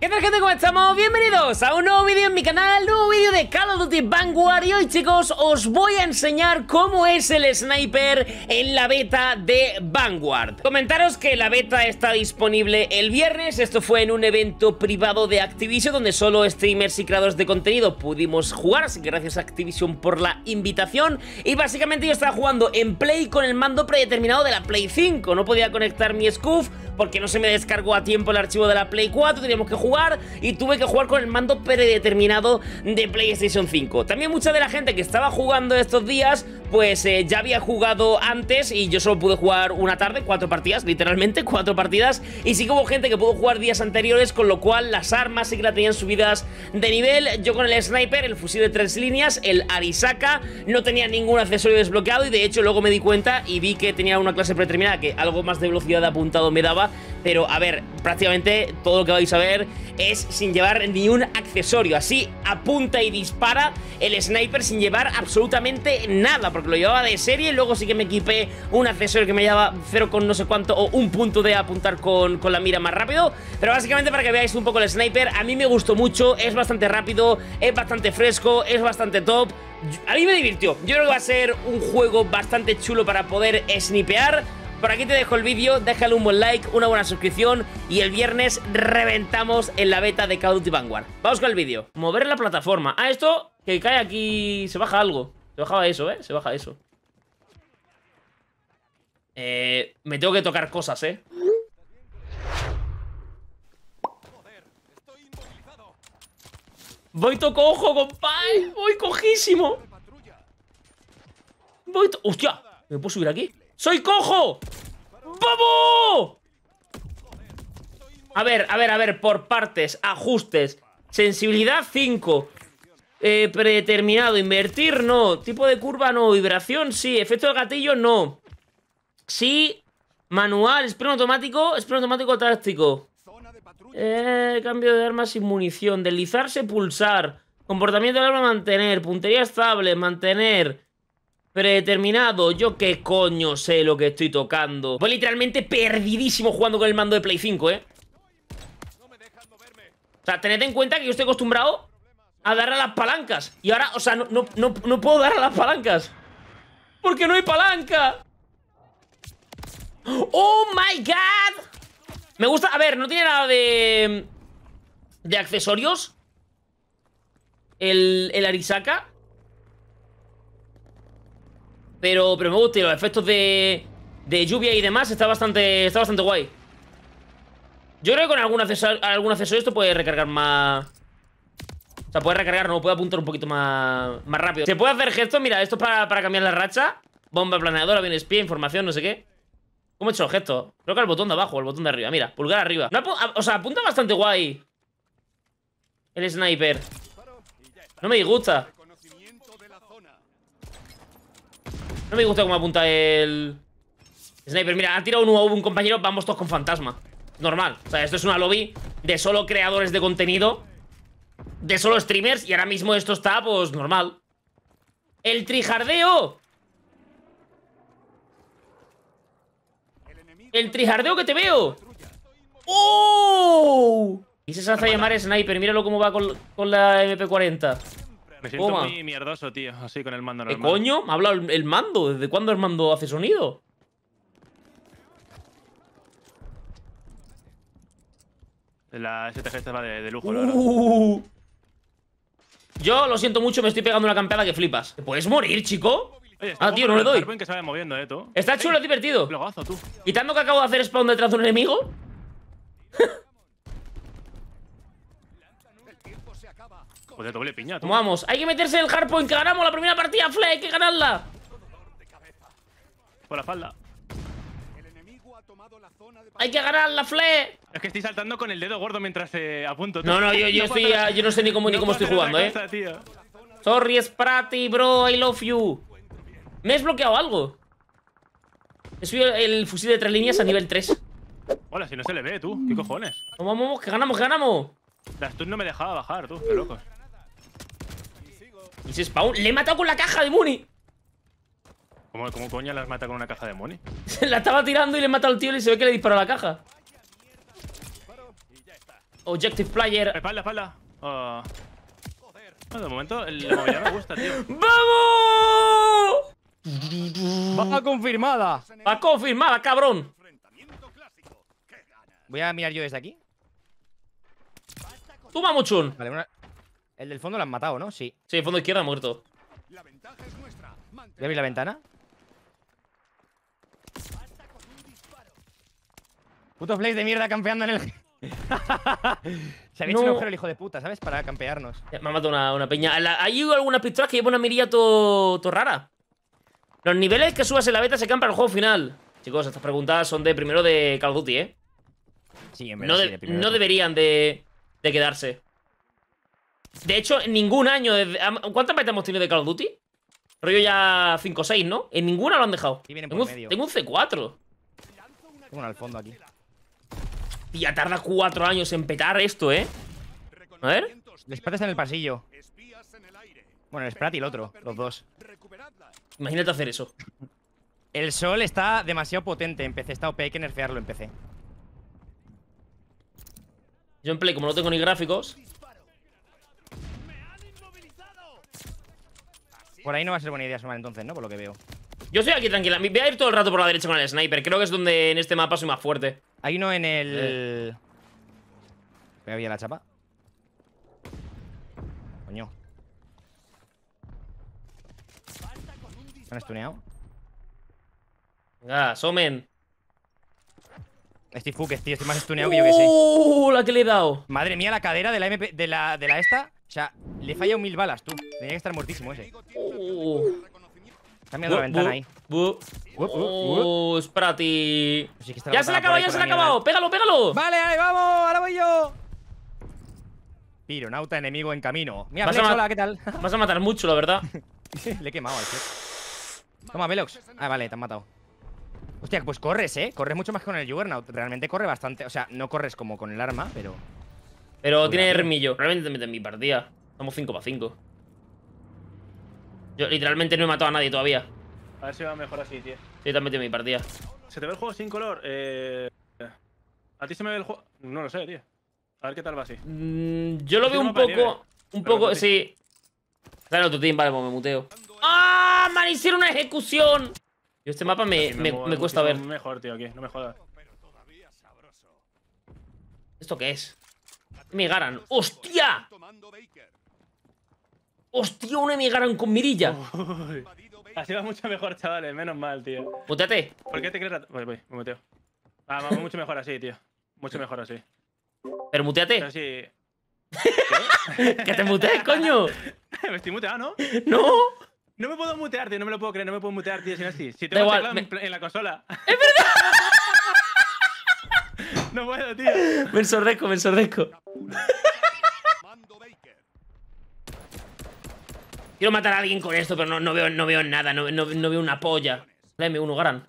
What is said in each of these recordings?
¿Qué tal, gente? ¿Cómo estamos? Bienvenidos a un nuevo vídeo en mi canal, nuevo vídeo de Call of Duty Vanguard. Y hoy, chicos, os voy a enseñar cómo es el sniper en la beta de Vanguard. Comentaros que la beta está disponible el viernes. Esto fue en un evento privado de Activision, donde solo streamers y creadores de contenido pudimos jugar. Así que gracias a Activision por la invitación. Y básicamente yo estaba jugando en Play con el mando predeterminado de la Play 5. No podía conectar mi Scuf porque no se me descargó a tiempo el archivo de la Play 4. Teníamos que jugar y tuve que jugar con el mando predeterminado de PlayStation 5. También mucha de la gente que estaba jugando estos días pues ya había jugado antes, y yo solo pude jugar una tarde, 4 partidas, literalmente 4 partidas. Y sí que hubo gente que pudo jugar días anteriores, con lo cual las armas sí que la tenían subidas de nivel. Yo con el sniper, el fusil de 3 líneas, el Arisaka, no tenía ningún accesorio desbloqueado, y de hecho luego me di cuenta y vi que tenía una clase predeterminada que algo más de velocidad de apuntado me daba. Pero a ver, prácticamente todo lo que vais a ver es sin llevar ni un accesorio. Así apunta y dispara el sniper sin llevar absolutamente nada, porque lo llevaba de serie. Luego sí que me equipé un accesorio que me llevaba 0 con no sé cuánto, o un punto de apuntar con la mira más rápido. Pero básicamente, para que veáis un poco el sniper, a mí me gustó mucho. Es bastante rápido, es bastante fresco, es bastante top. A mí me divirtió. Yo creo que va a ser un juego bastante chulo para poder snipear. Por aquí te dejo el vídeo, déjale un buen like, una buena suscripción, y el viernes reventamos en la beta de Call of Duty Vanguard. Vamos con el vídeo. Mover la plataforma. Ah, esto que cae aquí, se baja algo. Se bajaba eso, se baja eso. Me tengo que tocar cosas, Voy tocojo, compadre. Voy cojísimo. ¡Hostia! ¿Me puedo subir aquí? ¡Soy cojo! ¡Vamos! A ver, por partes, ajustes. Sensibilidad 5. Predeterminado, invertir no. Tipo de curva no, vibración sí. Efecto del gatillo no. Sí, manual, sprint automático táctico. Cambio de armas sin munición, deslizarse, pulsar. Comportamiento del arma, mantener. Puntería estable, mantener. Predeterminado, yo qué coño sé lo que estoy tocando. Voy literalmente perdidísimo jugando con el mando de Play 5, O sea, tened en cuenta que yo estoy acostumbrado a dar a las palancas. Y ahora, o sea, no puedo dar a las palancas porque no hay palanca. ¡Oh, my God! Me gusta, a ver, no tiene nada de accesorios el Arisaka. Pero me gusta, y los efectos de lluvia y demás está bastante guay. Yo creo que con algún accesorio esto puede recargar más. O sea, puede recargar, no, puede apuntar un poquito más rápido. Se puede hacer gestos, mira, esto es para cambiar la racha. Bomba planeadora, bien espía, información, no sé qué. ¿Cómo he hecho los gestos? Creo que al botón de abajo, al botón de arriba, mira, pulgar arriba. No, o sea, apunta bastante guay el sniper. No me disgusta. No me gusta cómo apunta el sniper. Mira, ha tirado un compañero. Vamos todos con fantasma. Normal. O sea, esto es una lobby de solo creadores de contenido, de solo streamers. Y ahora mismo esto está, pues, normal. ¡El trijardeo! ¡El trijardeo que te veo! ¡Oh! Y se hace llamar sniper. Míralo cómo va con la MP40. Me siento muy mierdoso, tío, así con el mando normal. ¿Qué coño? ¿Me ha hablado el mando? ¿Desde cuándo el mando hace sonido? La STG estaba de lujo, la verdad. Yo lo siento mucho, me estoy pegando una campeada que flipas. ¿Te puedes morir, chico? Oye, tío, no le doy. Que se vaya moviendo, tú. Está chulo, es divertido. Logazo, tú. Y tanto que acabo de hacer spawn detrás de un enemigo. Pues de doble piña, vamos, hay que meterse en el hardpoint, que ganamos la primera partida, Fle, hay que ganarla. Por la falda. El enemigo ha tomado la zona de... Hay que ganarla, Fle. Es que estoy saltando con el dedo gordo mientras apunto. No, yo no sé ni cómo estoy jugando, cosa, tío. Sorry, Sprati, bro, I love you. Me he desbloqueado algo. He subido el fusil de 3 líneas a nivel 3. Hola, si no se le ve, tú, qué cojones. Vamos, que ganamos. La stun no me dejaba bajar, tú, qué locos. ¿Y si spawn? ¡Le he matado con la caja de Muni! ¿Cómo coña las mata con una caja de Muni? La estaba tirando y le he matado al tío y se ve que le disparó a la caja. Objective Player. Espalda, espalda. Joder. Bueno, de momento, la movilidad me gusta, tío. ¡Vamos! Baja confirmada. Va confirmada, cabrón. Voy a mirar yo desde aquí. ¡Toma, Muchun! Vale, una... El del fondo lo han matado, ¿no? Sí. Sí, el fondo izquierda ha muerto. La ventaja es nuestra. ¿Ya veis la ventana? Putos plays de mierda campeando en el... Se había hecho un agujero el hijo de puta, ¿sabes? Para campearnos. Me ha matado una peña. ¿Hay algunas pistolas que llevan una mirilla todo rara? Los niveles que subas en la beta se campan para el juego final. Chicos, estas preguntas son de primero de Call of Duty, ¿eh? Sí, en verdad, sí, de primero. No deberían de quedarse. De hecho, en ningún año... ¿Cuántas veces hemos tenido de Call of Duty? Rollo ya 5 o 6, ¿no? En ninguna lo han dejado. Sí, vienen por medio. Tengo un C4. Tengo uno al fondo aquí. Tía, tarda 4 años en petar esto, ¿eh? A ver. El Sprat está en el pasillo. Bueno, el Sprat y el otro, los dos. Imagínate hacer eso. El sol está demasiado potente en PC. Está OP, hay que nerfearlo en PC. Yo en Play, como no tengo ni gráficos... Por ahí no va a ser buena idea sumar entonces, ¿no? Por lo que veo. Yo estoy aquí tranquila. Voy a ir todo el rato por la derecha con el sniper. Creo que es donde en este mapa soy más fuerte. Hay uno en el... Voy a pillar la chapa. Coño. ¿Me han stuneado? Venga, Somen. Estoy fucked, tío. Estoy más stuneado que yo que sé. ¡Uh! La que le he dado. Madre mía, la cadera de la MP... de la esta... O sea, le he fallado 1000 balas, tú. Tenía que estar muertísimo ese. Está mirando la ventana ahí. Sprati. Pues sí, ya se le ha acabado, ya se le ha acabado. Pégalo, pégalo. Vale, ahí vamos, ahora voy yo. Pironauta enemigo en camino. Mira, Flex, hola, ¿qué tal? Vas a matar mucho, la verdad. Le he quemado al Flex. Toma, Velox. Ah, vale, te han matado. Hostia, pues corres, ¿eh? Corres mucho más que con el Juggernaut. Realmente corre bastante. O sea, no corres como con el arma, pero... Pero cuidado, tiene remillo. Realmente te metes en mi partida. Estamos 5-5. Yo literalmente no he matado a nadie todavía. A ver si va mejor así, tío. Sí, te has metido en mi partida. ¿Se te ve el juego sin color? ¿A ti se me ve el juego? No lo sé, tío. A ver qué tal va así. Yo lo veo un poco... Un poco, sí. Claro, tu team, vale, pues me muteo. ¡Ah! ¡Me hicieron una ejecución! Yo este mapa me cuesta ver. Mejor, tío, aquí. No me jodas. ¿Esto qué es? M1 Garand. ¡Hostia! ¡Hostia, una M1 Garand con mirilla! Uy. Así va mucho mejor, chavales. Menos mal, tío. ¡Muteate! ¿Por qué te crees? Voy, me muteo. Ah, va mucho mejor así, tío. Mucho mejor así. Pero muteate. Pero sí. ¡Que te mutees, coño! Me estoy muteado, ¿no? ¡No! No me puedo mutear, tío. No me lo puedo creer. No me puedo mutear, tío. Si no, así. Si tengo teclado en la consola. ¡Es verdad! No puedo, tío. Me ensordezco, me ensordezco. Quiero matar a alguien con esto, pero no veo nada. No veo una polla. La M1 Garand.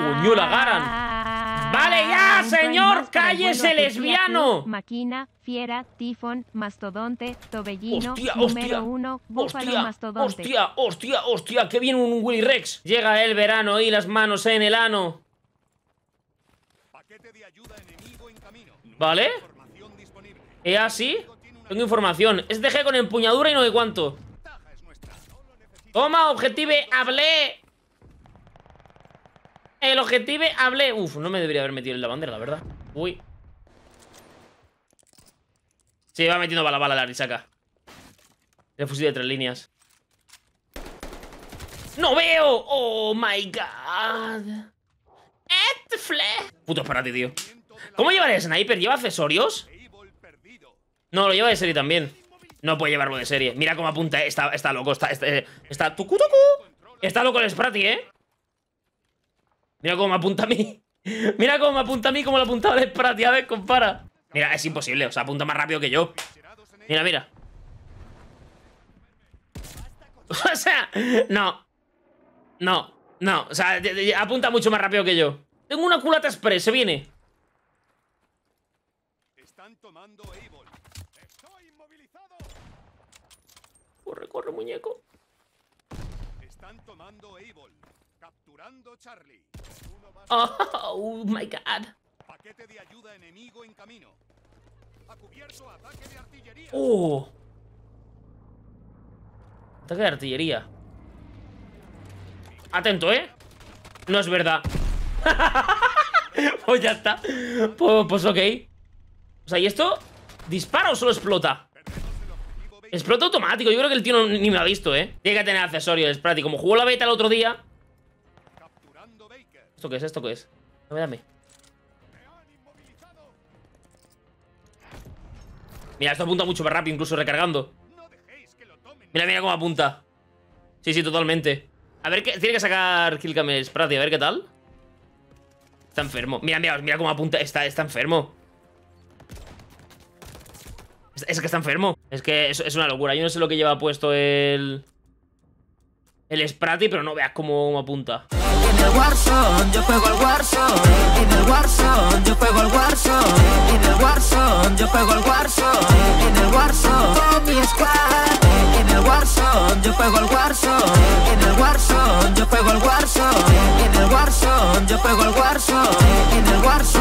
¡Uño la Garand! ¡Vale ya, señor! ¡Cállese, lesbiano! Máquina, fiera, tifón, mastodonte, tobellino, número 1, búfalo, mastodonte. ¡Hostia! ¡Qué bien un Willy Rex! Llega el verano y las manos en el ano. ¿Vale? ¿Es así? Tengo información. Es de G con empuñadura y no de cuánto. Toma, objetive, hablé. El objetivo, hablé. Uf, no me debería haber metido en la bandera, la verdad. Uy. Sí, va metiendo bala la Arisaka. El fusil de 3 líneas. ¡No veo! ¡Oh, my God! ¡Etfle! Puto disparate, tío. ¿Cómo llevar el sniper? ¿Lleva accesorios? No, lo lleva de serie también. No puede llevarlo de serie. Mira cómo apunta. Está loco. Está tucu. Está loco el Sprati, ¿eh? Mira cómo me apunta a mí. Mira cómo me apunta a mí, como lo apuntaba el Sprat. Ya ves, compara. Mira, es imposible. O sea, apunta más rápido que yo. Mira. O sea, no. O sea, apunta mucho más rápido que yo. Tengo una culata express. Se viene. Corre, muñeco. Están tomando A-Ball. Capturando Charlie. Oh my god. Paquete de ayuda enemigo en camino. A cubierto ataque de artillería. Oh. Ataque de artillería. Atento, ¿eh? No es verdad. Pues ya está. Pues ok. O sea, ¿y esto dispara o solo explota? Explota automático. Yo creo que el tío no, ni me ha visto, ¿eh? Tiene que tener accesorios. Espérate, como jugó la beta el otro día. ¿Esto qué es? ¿Esto qué es? Dame. Mira, esto apunta mucho más rápido, incluso recargando. Mira, mira cómo apunta. Sí, sí, totalmente. A ver, tiene que sacar Killcam Sprati, a ver qué tal. Está enfermo. Mira, mira, mira cómo apunta. Está enfermo. Es que está enfermo. Es que es una locura. Yo no sé lo que lleva puesto el Sprati, pero no veas cómo apunta. En el Warzone, yo juego al Warzone. En el Warzone, yo juego al Warzone. En el Warzone, yo juego al Warzone. En el Warzone, con mi squad. En el Warzone, yo juego al Warzone. En el Warzone, yo juego al Warzone. En el Warzone, yo juego al Warzone. En el Warzone.